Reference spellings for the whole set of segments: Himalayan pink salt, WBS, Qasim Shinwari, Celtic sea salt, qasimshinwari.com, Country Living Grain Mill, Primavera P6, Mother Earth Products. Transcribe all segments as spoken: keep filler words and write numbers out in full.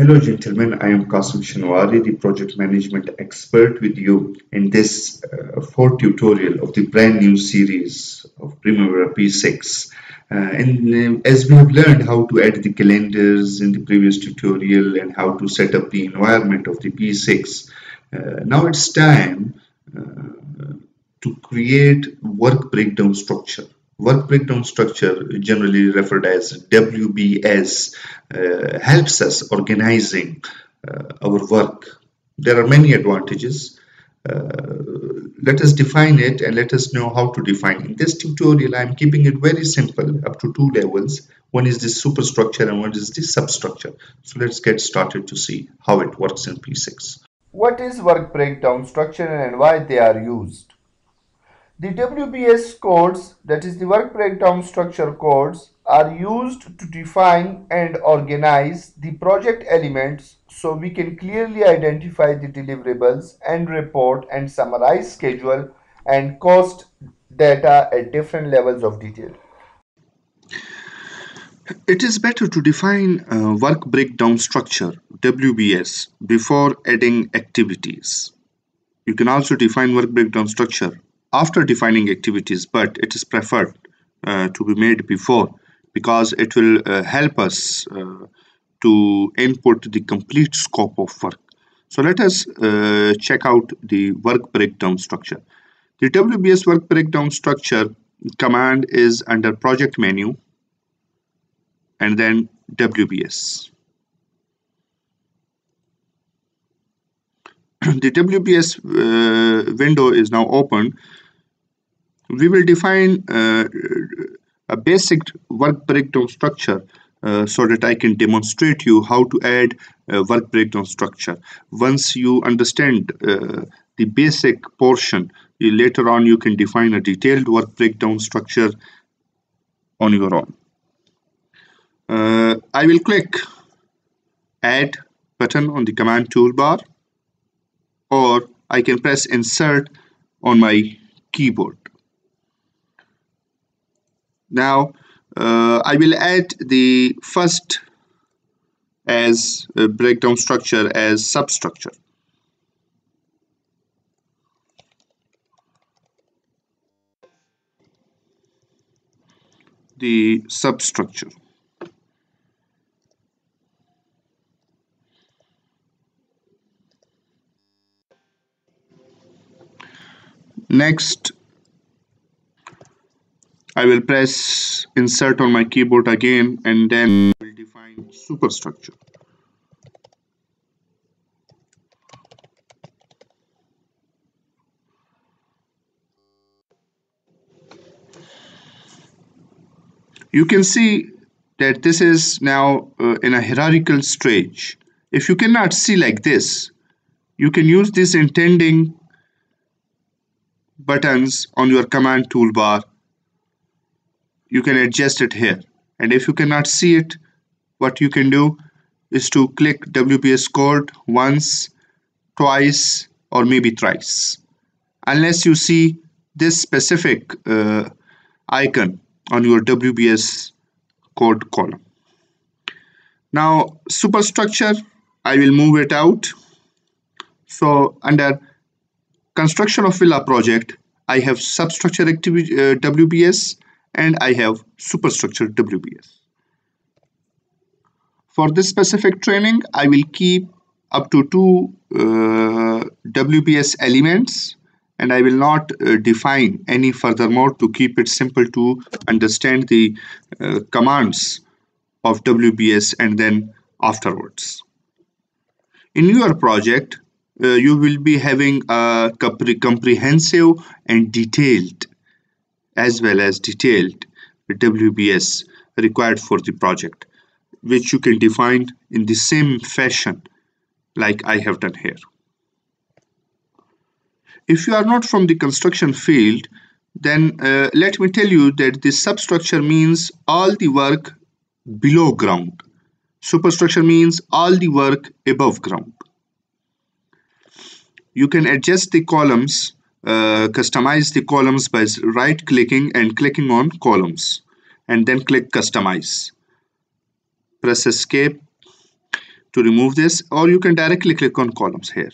Hello gentlemen, I am Qasim Shinwari, the project management expert with you in this uh, fourth tutorial of the brand new series of Primavera P six. Uh, and uh, as we have learned how to add the calendars in the previous tutorial and how to set up the environment of the P six, uh, now it's time uh, to create work breakdown structure. Work breakdown structure, generally referred as W B S, uh, helps us organizing uh, our work. There are many advantages. Uh, let us define it and let us know how to define. In this tutorial, I am keeping it very simple, up to two levels. One is the superstructure and one is the substructure. So let's get started to see how it works in P six. What is work breakdown structure and why they are used? The W B S codes, that is the work breakdown structure codes, are used to define and organize the project elements so we can clearly identify the deliverables and report and summarize schedule and cost data at different levels of detail. It is better to define uh, work breakdown structure, W B S, before adding activities. You can also define work breakdown structure after defining activities, but it is preferred uh, to be made before, because it will uh, help us uh, to input the complete scope of work. So let us uh, check out the work breakdown structure. The W B S work breakdown structure command is under project menu and then W B S. The W B S uh, window is now open. We will define uh, a basic work breakdown structure uh, so that I can demonstrate you how to add a work breakdown structure. Once you understand uh, the basic portion, you, later on you can define a detailed work breakdown structure on your own. Uh, I will click Add button on the command toolbar, or I can press insert on my keyboard. Now uh, I will add the first as a breakdown structure as substructure. The substructure. Next, I will press insert on my keyboard again, and then I will define superstructure. You can see that this is now uh, in a hierarchical stage. If you cannot see like this, you can use this intending buttons on your command toolbar. You can adjust it here, and if you cannot see it, what you can do is to click W B S code once, twice, or maybe thrice, unless you see this specific uh, icon on your W B S code column. Now superstructure, I will move it out. So under construction of villa project, I have substructure activity uh, W B S, and I have superstructure W B S. For this specific training, I will keep up to two uh, W B S elements, and I will not uh, define any furthermore to keep it simple to understand the uh, commands of W B S and then afterwards. In your project, Uh, you will be having a compre comprehensive and detailed as well as detailed W B S required for the project, which you can define in the same fashion like I have done here. If you are not from the construction field, then uh, let me tell you that the substructure means all the work below ground. Superstructure means all the work above ground. You can adjust the columns, uh, customize the columns by right clicking and clicking on columns, and then click customize. Press escape. to remove this, or you can directly click on columns here,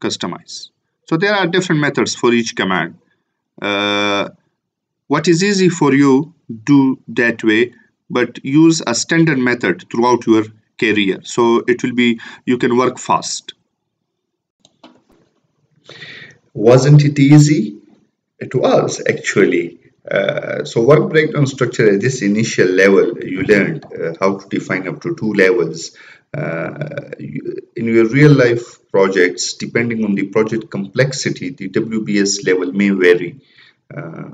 customize. So there are different methods for each command. Uh, what is easy for you, do that way, but use a standard method throughout your career. So it will be, you can work fast. Wasn't it easy? It was actually. Uh, so work breakdown structure at this initial level, you learned uh, how to define up to two levels. Uh, in your real life projects, depending on the project complexity, the W B S level may vary. Uh,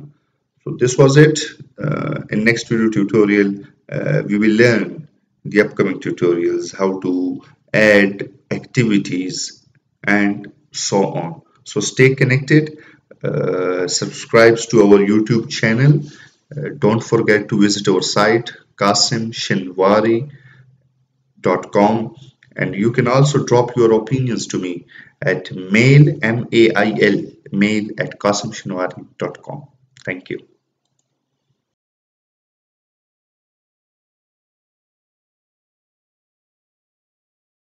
so this was it. Uh, in next video tutorial, uh, we will learn the upcoming tutorials, how to add activities and so on. So stay connected. Uh, subscribes to our YouTube channel. Uh, don't forget to visit our site qasim shinwari dot com, and you can also drop your opinions to me at mail m a i l mail at qasim shinwari dot com. Thank you.